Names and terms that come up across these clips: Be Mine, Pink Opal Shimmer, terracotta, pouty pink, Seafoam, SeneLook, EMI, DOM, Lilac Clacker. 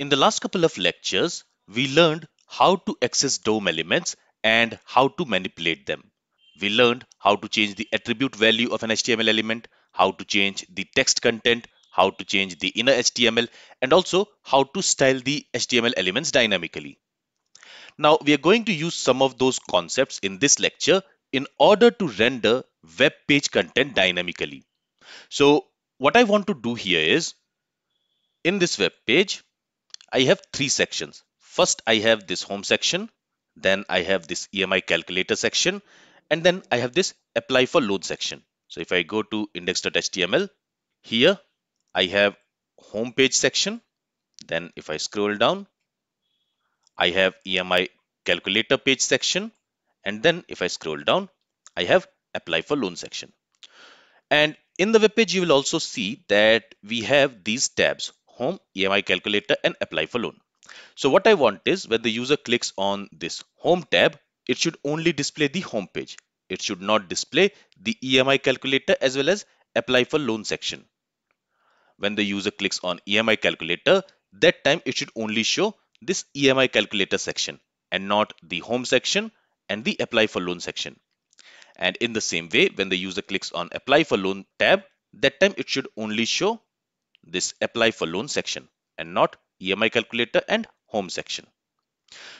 In the last couple of lectures, we learned how to access DOM elements and how to manipulate them. We learned how to change the attribute value of an HTML element, how to change the text content, how to change the inner HTML, and also how to style the HTML elements dynamically. Now we are going to use some of those concepts in this lecture in order to render web page content dynamically. So what I want to do here is, in this web page, I have three sections. First, I have this home section, then I have this EMI calculator section, and then I have this apply for load section. So if I go to index.html, here I have home page section. Then if I scroll down, I have EMI calculator page section. And then if I scroll down, I have apply for loan section. And in the web page, you will also see that we have these tabs: home, EMI calculator, and apply for loan. So what I want is, when the user clicks on this home tab, it should only display the home page. It should not display the EMI calculator as well as apply for loan section. When the user clicks on EMI calculator, that time it should only show this EMI calculator section and not the home section and the apply for loan section. And in the same way, when the user clicks on apply for loan tab, that time it should only show this apply for loan section and not EMI calculator and home section.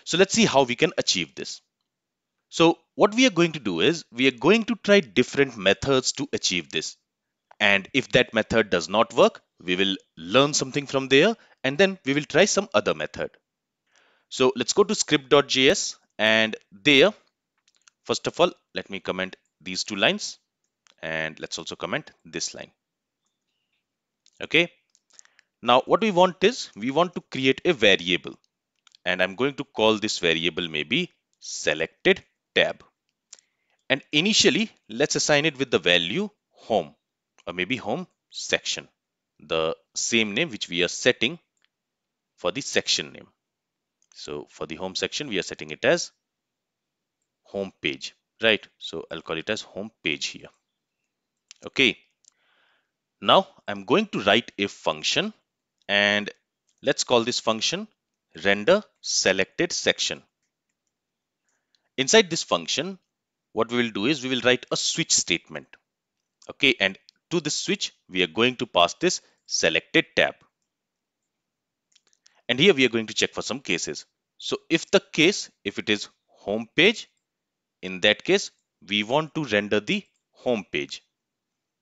So let's see how we can achieve this. So what we are going to do is, we are going to try different methods to achieve this. And if that method does not work, we will learn something from there, and then we will try some other method. So let's go to script.js, and there, first of all, let me comment these two lines, and let's also comment this line. Okay. Now what we want is, we want to create a variable, and I'm going to call this variable maybe selected tab. And initially, let's assign it with the value home, or maybe home section, the same name which we are setting for the section name. So for the home section, we are setting it as home page, right? So I'll call it as home page here. Okay. Now I'm going to write a function, and let's call this function render selected section. Inside this function, what we will do is, we will write a switch statement. Okay, and to this switch, we are going to pass this selected tab. And here we are going to check for some cases. So if the case, if it is home page, in that case, we want to render the home page.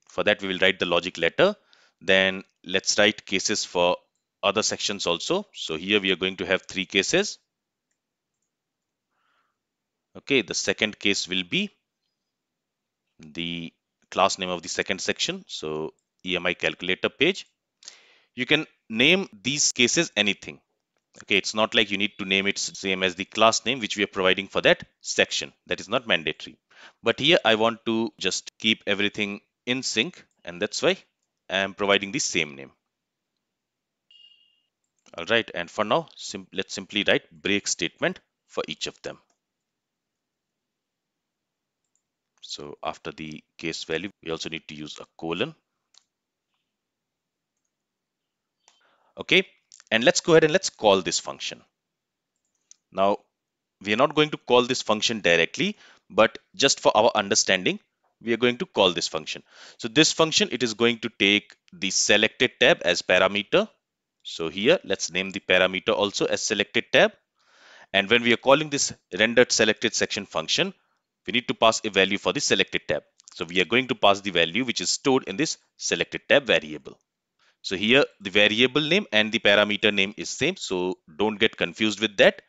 For that, we will write the logic letter. Then let's write cases for other sections also. So here we are going to have three cases. Okay, the second case will be the class name of the second section, so EMI calculator page. You can name these cases anything. Okay, it's not like you need to name it same as the class name which we are providing for that section. That is not mandatory. But here I want to just keep everything in sync, and that's why I'm providing the same name. All right, and for now, let's simply write break statement for each of them. So after the case value, we also need to use a colon. Okay, and let's go ahead and let's call this function. Now, we are not going to call this function directly, but just for our understanding, we are going to call this function. So this function, it is going to take the selected tab as parameter. So here, let's name the parameter also as selected tab. And when we are calling this rendered selected section function, we need to pass a value for the selected tab. So we are going to pass the value which is stored in this selected tab variable. So here the variable name and the parameter name is same, so don't get confused with that.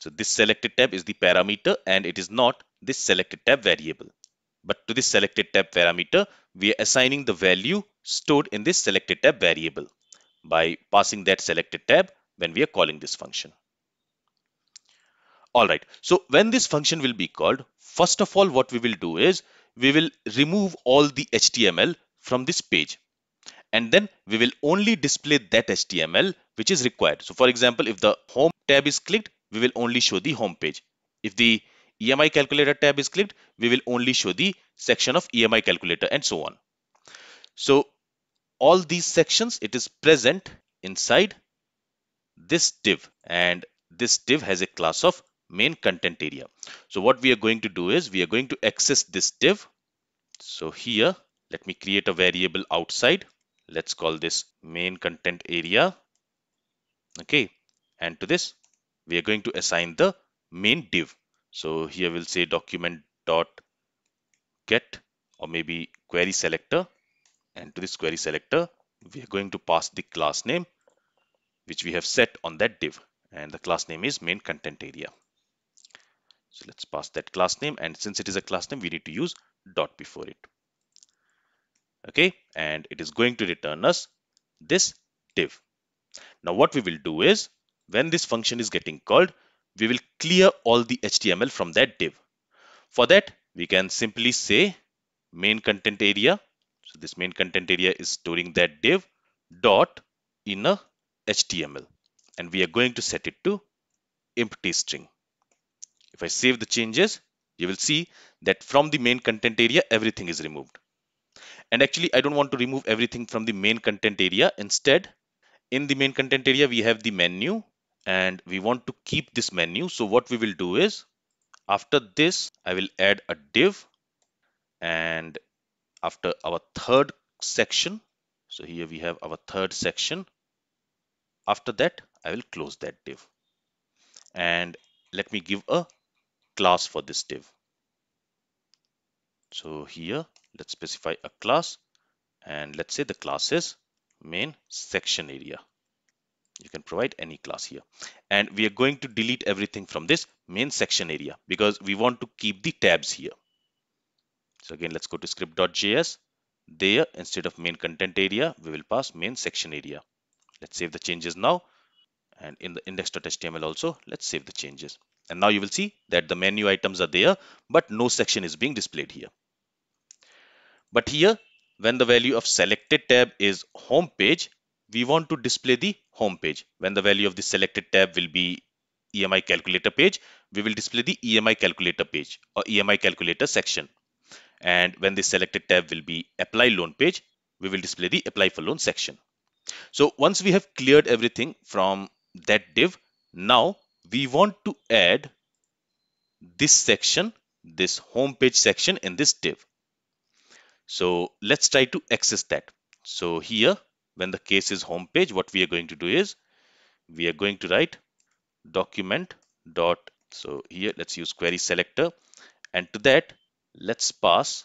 So this selected tab is the parameter, and it is not this selected tab variable. But to this selected tab parameter, we are assigning the value stored in this selected tab variable by passing that selected tab when we are calling this function. All right, so when this function will be called, first of all, what we will do is, we will remove all the HTML from this page, and then we will only display that HTML which is required. So for example, if the home tab is clicked, we will only show the home page. If the EMI calculator tab is clicked, we will only show the section of EMI calculator, and so on. So all these sections, it is present inside this div, and this div has a class of main content area. So what we are going to do is we are going to access this div. So here, let me create a variable outside. Let's call this main content area. Okay, and to this, we are going to assign the main div. So here we'll say document dot get, or maybe query selector, and to this query selector, we are going to pass the class name which we have set on that div, and the class name is main content area. So let's pass that class name, and since it is a class name, we need to use dot before it. Okay, and it is going to return us this div. Now what we will do is, when this function is getting called, we will clear all the HTML from that div. For that, we can simply say main content area. So this main content area is storing that div dot inner HTML, and we are going to set it to empty string. If I save the changes, you will see that from the main content area, everything is removed. And actually, I don't want to remove everything from the main content area. Instead, in the main content area, we have the menu, and we want to keep this menu. So what we will do is, after this, I will add a div, and after our third section, so here we have our third section. After that, I will close that div, and let me give a class for this div. So here, let's specify a class, and let's say the class is main section area. You can provide any class here, and we are going to delete everything from this main section area because we want to keep the tabs here. So again, let's go to script.js. There, instead of main content area, we will pass main section area. Let's save the changes now, and in the index.html also, let's save the changes. And now you will see that the menu items are there, but no section is being displayed here. But here, when the value of selected tab is home page, we want to display the home page. When the value of the selected tab will be EMI calculator page, we will display the EMI calculator page or EMI calculator section. And when the selected tab will be apply loan page, we will display the apply for loan section. So once we have cleared everything from that div, now we want to add this section, this home page section in this div. So let's try to access that. So here, when the case is home page, what we are going to do is we are going to write document dot. So here, let's use query selector, and to that, let's pass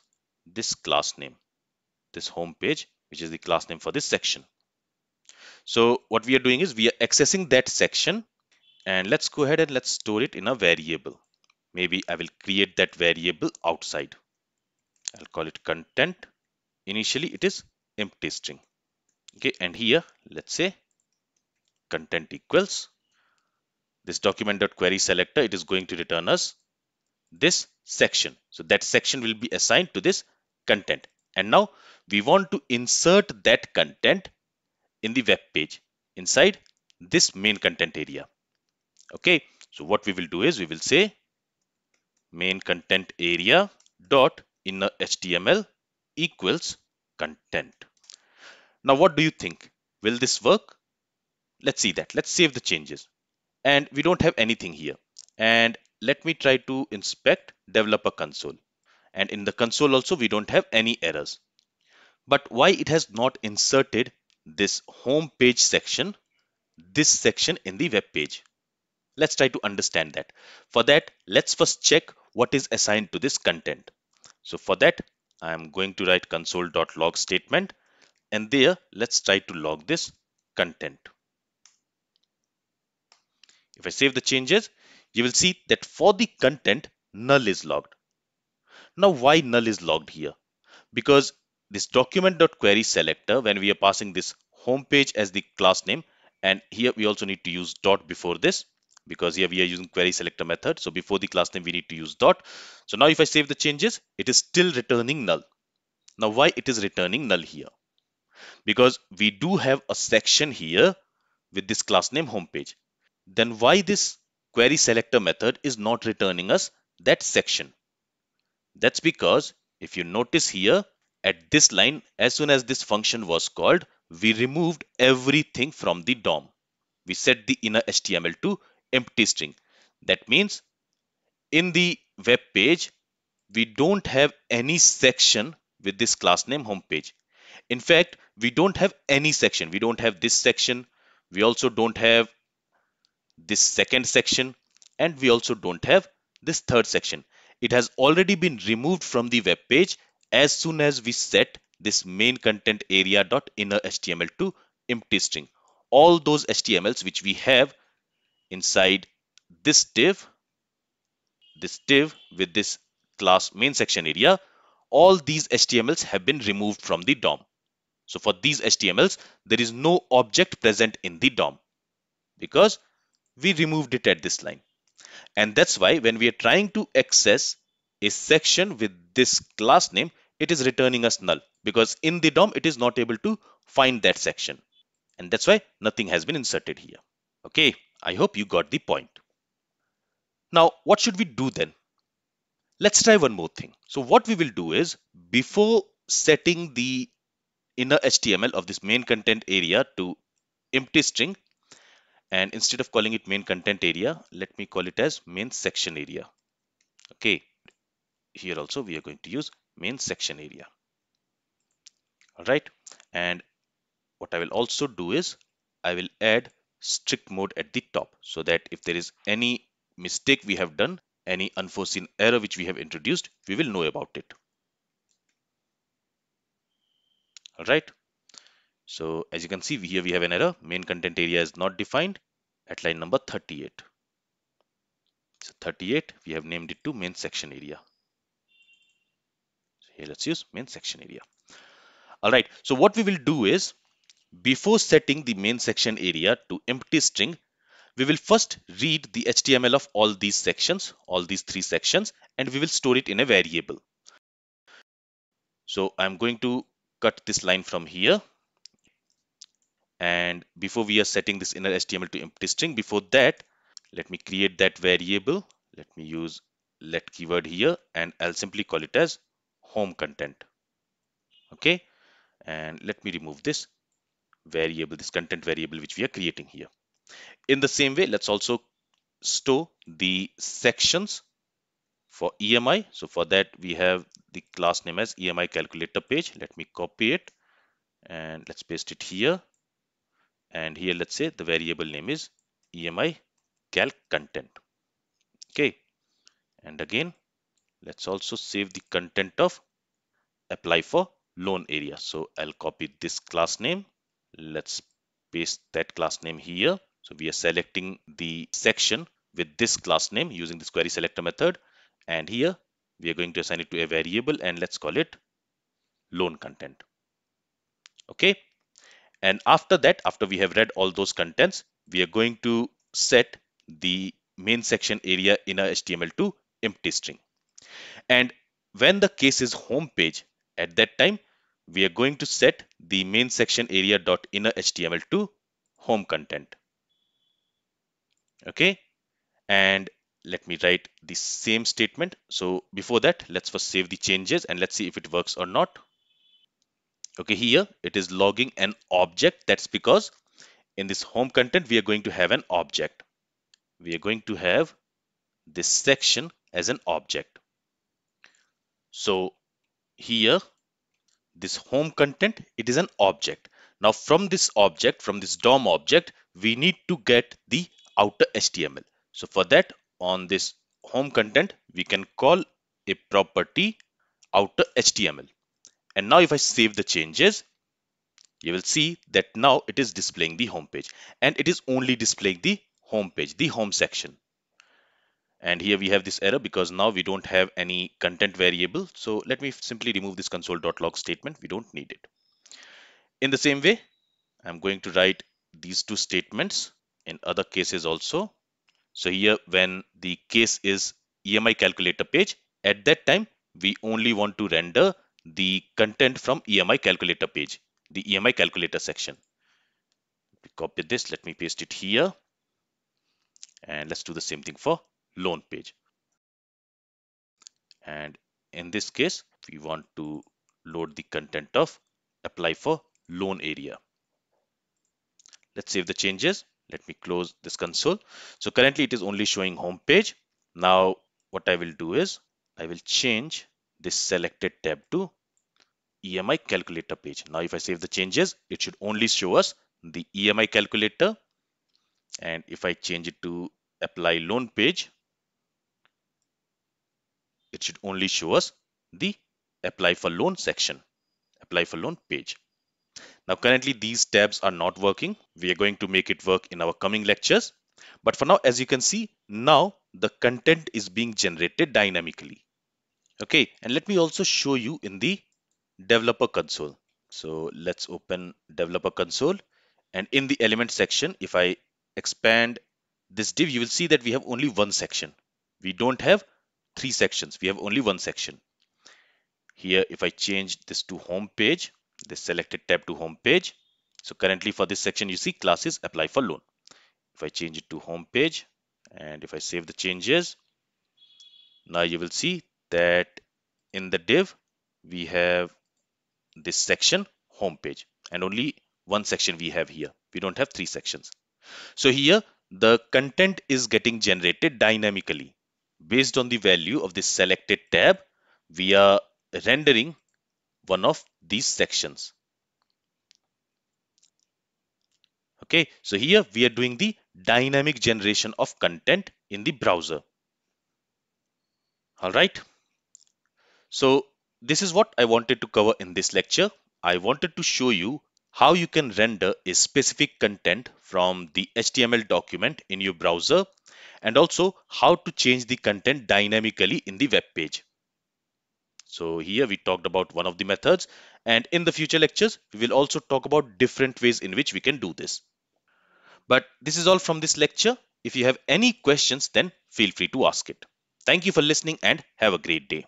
this class name, this home page, which is the class name for this section. So what we are doing is we are accessing that section, and let's go ahead and let's store it in a variable. Maybe I will create that variable outside. I'll call it content. Initially, it is empty string. Okay, and here, let's say content equals this document.query selector. It is going to return us this section. So that section will be assigned to this content. And now we want to insert that content in the web page inside this main content area. Okay, so what we will do is we will say main content area dot inner HTML equals content. Now, what do you think? Will this work? Let's see that. Let's save the changes. And we don't have anything here. And let me try to inspect developer console. And in the console also, we don't have any errors. But why it has not inserted this home page section, this section in the web page? Let's try to understand that. For that, let's first check what is assigned to this content. So for that, I am going to write console.log statement, and there, let's try to log this content. If I save the changes, you will see that for the content, null is logged. Now, why null is logged here? Because this document.query selector, when we are passing this home page as the class name, and here we also need to use dot before this, because here we are using query selector method. So before the class name, we need to use dot. So now if I save the changes, it is still returning null. Now why it is returning null here? Because we do have a section here with this class name homepage. Then why this query selector method is not returning us that section? That's because if you notice here at this line, as soon as this function was called, we removed everything from the DOM. we set the inner HTML to empty string. That means in the web page, we don't have any section with this class name homepage. In fact, we don't have any section. We don't have this section. We also don't have this second section, and we also don't have this third section. It has already been removed from the web page as soon as we set this main content area dot inner HTML to empty string. All those HTMLs which we have inside this div with this class main section area, all these HTMLs have been removed from the DOM. So for these HTMLs, there is no object present in the DOM because we removed it at this line. And that's why when we are trying to access a section with this class name, it is returning us null because in the DOM, it is not able to find that section. And that's why nothing has been inserted here. Okay, I hope you got the point. Now, what should we do then? Let's try one more thing. So what we will do is, before setting the inner HTML of this main content area to empty string, and instead of calling it main content area, let me call it as main section area. Okay, here also we are going to use main section area. All right, and what I will also do is I will add strict mode at the top so that if there is any mistake we have done, any unforeseen error which we have introduced, we will know about it. All right. So as you can see, here we have an error. Main content area is not defined at line number 38. So 38, we have named it to main section area. So here let's use main section area. All right. So what we will do is, before setting the main section area to empty string, we will first read the HTML of all these sections, all these three sections, and we will store it in a variable. So I'm going to cut this line from here. And before we are setting this inner HTML to empty string, before that, let me create that variable. Let me use let keyword here, and I'll simply call it as home content. Okay. And let me remove this variable, this content variable, which we are creating here. In the same way, let's also store the sections for EMI. So for that, we have the class name as EMI calculator page. Let me copy it and let's paste it here. And here, let's say the variable name is EMI calc content. Okay. And again, let's also save the content of apply for loan area. So I'll copy this class name. Let's paste that class name here. So we are selecting the section with this class name using this query selector method. And here we are going to assign it to a variable and let's call it loan content. Okay. And after that, after we have read all those contents, we are going to set the main section area inner HTML to empty string. And when the case is home page, at that time, we are going to set the main section area dot inner HTML to home content. Okay, and let me write the same statement. So before that, let's first save the changes and let's see if it works or not. Okay, here it is logging an object. That's because in this home content, we are going to have an object. We are going to have this section as an object. So here, this home content, it is an object. Now from this object, from this DOM object, we need to get the outer HTML. So for that, on this home content, we can call a property outer HTML. And now if I save the changes, you will see that now it is displaying the home page, and it is only displaying the home page, the home section. And here we have this error because now we don't have any content variable. So let me simply remove this console.log statement. We don't need it. In the same way, I'm going to write these two statements in other cases also. So here, when the case is EMI calculator page, at that time, we only want to render the content from EMI calculator page, the EMI calculator section. Copy this. Let me paste it here. And let's do the same thing for loan page. And in this case, we want to load the content of apply for loan area. Let's save the changes Let me close this console. So currently it is only showing home page. Now what I will do is I will change this selected tab to EMI calculator page. Now if I save the changes, it should only show us the EMI calculator. And if I change it to apply loan page, it should only show us the apply for loan section, apply for loan page. Now currently these tabs are not working. We are going to make it work in our coming lectures. But for now, as you can see, now the content is being generated dynamically. Okay, and let me also show you in the developer console. So let's open developer console, and in the element section, if I expand this div, you will see that we have only one section. We don't have three sections. We have only one section. Here, if I change this to home page, this selected tab to home page. So currently for this section, you see classes apply for loan. If I change it to home page and if I save the changes, now you will see that in the div, we have this section home page, and only one section we have here. We don't have three sections. So here the content is getting generated dynamically based on the value of this selected tab. We are rendering one of these sections. Okay, so here we are doing the dynamic generation of content in the browser. All right. So this is what I wanted to cover in this lecture. I wanted to show you how you can render a specific content from the HTML document in your browser, and also how to change the content dynamically in the web page. So here we talked about one of the methods, and in the future lectures, we will also talk about different ways in which we can do this. But this is all from this lecture. If you have any questions, then feel free to ask it. Thank you for listening and have a great day.